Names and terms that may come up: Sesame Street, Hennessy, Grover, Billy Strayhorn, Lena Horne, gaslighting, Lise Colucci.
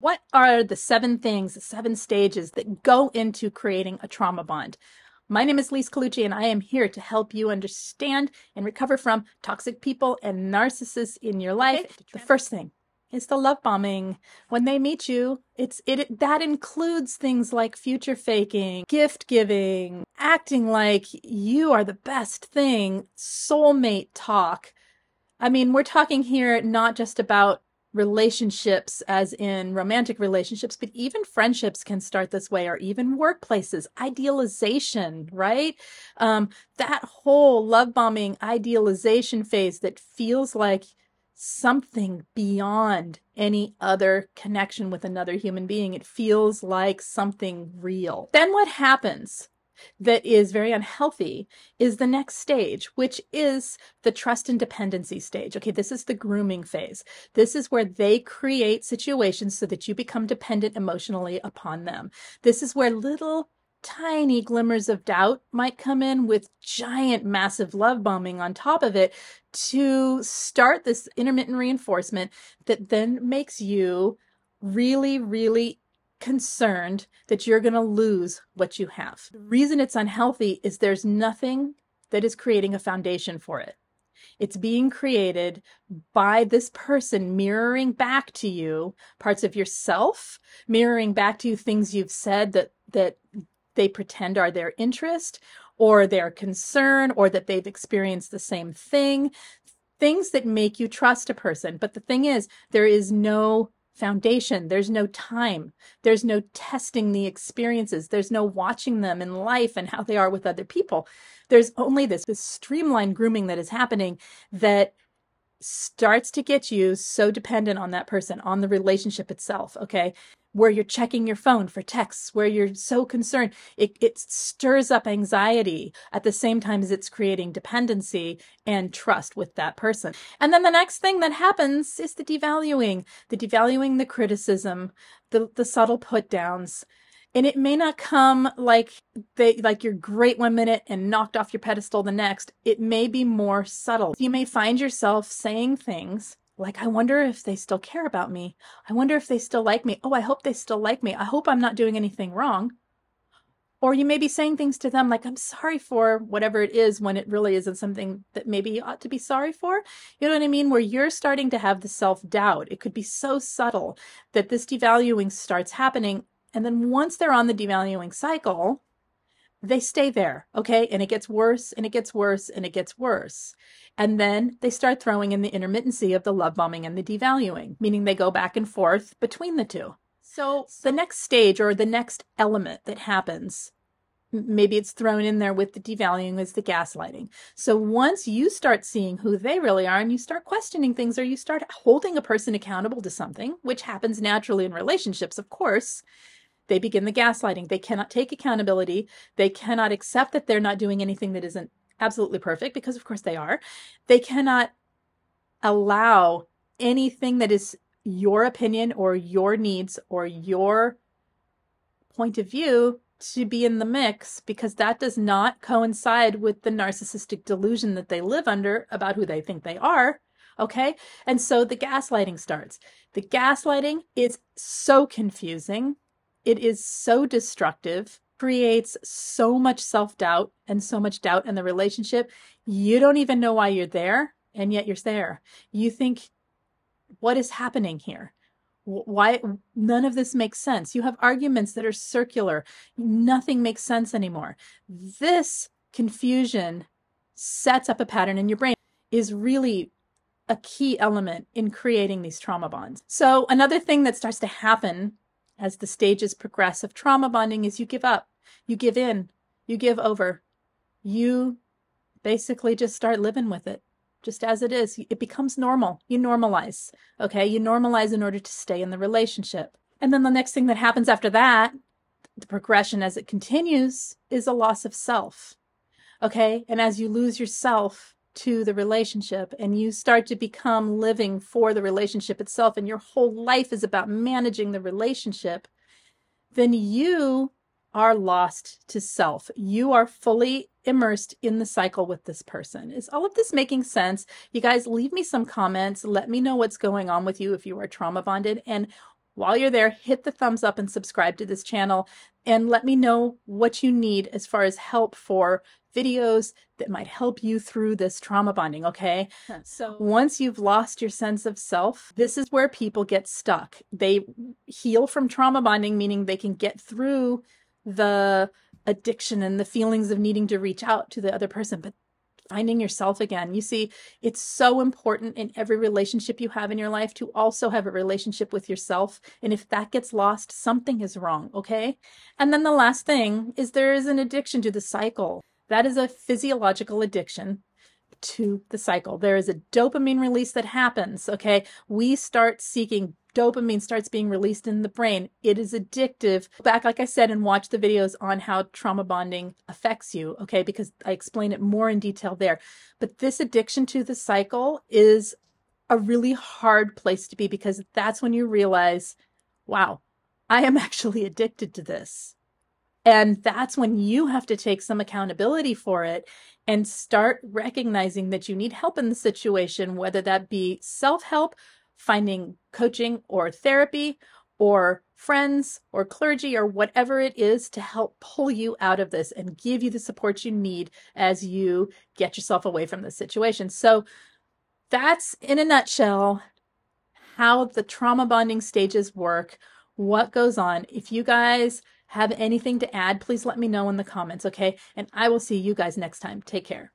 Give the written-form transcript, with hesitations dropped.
What are the 7 things, the 7 stages that go into creating a trauma bond? My name is Lise Colucci, and I am here to help you understand and recover from toxic people and narcissists in your life. Okay. The first thing is the love bombing. When they meet you, that includes things like future faking, gift giving, acting like you are the best thing, soulmate talk. I mean, we're talking here not just about relationships as in romantic relationships, but even friendships can start this way, or even workplaces. Idealization, right? That whole love bombing idealization phase that feels like something beyond any other connection with another human being. It feels like something real. Then what happens that is very unhealthy is the next stage, which is the trust and dependency stage. Okay, this is the grooming phase. This is where they create situations so that you become dependent emotionally upon them. This is where little tiny glimmers of doubt might come in with giant massive love bombing on top of it to start this intermittent reinforcement that then makes you really, really concerned that you're going to lose what you have. The reason it's unhealthy is there's nothing that is creating a foundation for it. It's being created by this person mirroring back to you parts of yourself, mirroring back to you things you've said that they pretend are their interest or their concern, or that they've experienced the same thing, things that make you trust a person. But the thing is, there is no foundation. There's no time. There's no testing the experiences. There's no watching them in life and how they are with other people. There's only this streamlined grooming that is happening that starts to get you so dependent on that person, on the relationship itself, okay? Where you're checking your phone for texts, where you're so concerned. It stirs up anxiety at the same time as it's creating dependency and trust with that person. And then the next thing that happens is the devaluing. The devaluing, the criticism, the subtle put-downs. And it may not come like you're great one minute and knocked off your pedestal the next. It may be more subtle. You may find yourself saying things like, I wonder if they still care about me. I wonder if they still like me. Oh, I hope they still like me. I hope I'm not doing anything wrong. Or you may be saying things to them like, I'm sorry for whatever it is, when it really isn't something that maybe you ought to be sorry for. You know what I mean? Where you're starting to have the self-doubt. It could be so subtle that this devaluing starts happening. And then once they're on the devaluing cycle, they stay there, okay? And it gets worse, and it gets worse, and it gets worse. And then they start throwing in the intermittency of the love bombing and the devaluing, meaning they go back and forth between the two. So the next stage, or the next element that happens, maybe it's thrown in there with the devaluing, is the gaslighting. So once you start seeing who they really are, and you start questioning things, or you start holding a person accountable to something, which happens naturally in relationships, of course, they begin the gaslighting. They cannot take accountability. They cannot accept that they're not doing anything that isn't absolutely perfect, because of course they are. They cannot allow anything that is your opinion or your needs or your point of view to be in the mix, because that does not coincide with the narcissistic delusion that they live under about who they think they are. Okay? And so the gaslighting starts. The gaslighting is so confusing. It is so destructive, creates so much self-doubt and so much doubt in the relationship. You don't even know why you're there, and yet you're there. You think, what is happening here? Why? None of this makes sense. You have arguments that are circular. Nothing makes sense anymore. This confusion sets up a pattern in your brain, is really a key element in creating these trauma bonds. So another thing that starts to happen as the stages progress of trauma bonding is you give up, you give in, you give over. You basically just start living with it, just as it is. It becomes normal. You normalize, okay? You normalize in order to stay in the relationship. And then the next thing that happens after that, the progression as it continues, is a loss of self, okay? And as you lose yourself to the relationship, and you start to become living for the relationship itself, and your whole life is about managing the relationship, then you are lost to self. You are fully immersed in the cycle with this person. Is all of this making sense? You guys, leave me some comments. Let me know what's going on with you if you are trauma bonded, and While you're there, hit the thumbs up and subscribe to this channel, and let me know what you need as far as help for videos that might help you through this trauma bonding, okay? So once you've lost your sense of self, this is where people get stuck. They heal from trauma bonding, meaning they can get through the addiction and the feelings of needing to reach out to the other person, but finding yourself again. You see, it's so important in every relationship you have in your life to also have a relationship with yourself. And if that gets lost, something is wrong, okay? And then the last thing is there is an addiction to the cycle. That is a physiological addiction to the cycle. There is a dopamine release that happens, okay? We start seeking dopamine, starts being released in the brain. It is addictive. Go back, like I said, and watch the videos on how trauma bonding affects you, okay? Because I explain it more in detail there. But this addiction to the cycle is a really hard place to be, because that's when you realize, wow, I am actually addicted to this. And that's when you have to take some accountability for it and start recognizing that you need help in the situation, whether that be self-help, finding coaching or therapy or friends or clergy or whatever it is to help pull you out of this and give you the support you need as you get yourself away from this situation. So that's, in a nutshell, how the trauma bonding stages work, what goes on. If you guys have anything to add, please let me know in the comments, okay? And I will see you guys next time. Take care.